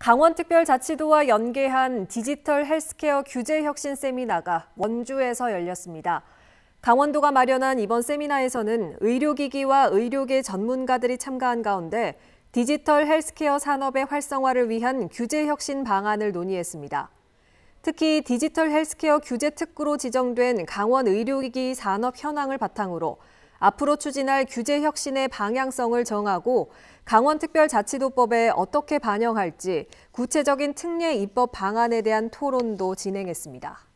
강원특별자치도와 연계한 디지털 헬스케어 규제 혁신 세미나가 원주에서 열렸습니다. 강원도가 마련한 이번 세미나에서는 의료기기와 의료계 전문가들이 참가한 가운데 디지털 헬스케어 산업의 활성화를 위한 규제 혁신 방안을 논의했습니다. 특히 디지털 헬스케어 규제 특구로 지정된 강원 의료기기 산업 현황을 바탕으로 앞으로 추진할 규제 혁신의 방향성을 정하고 강원특별자치도법에 어떻게 반영할지 구체적인 특례 입법 방안에 대한 토론도 진행했습니다.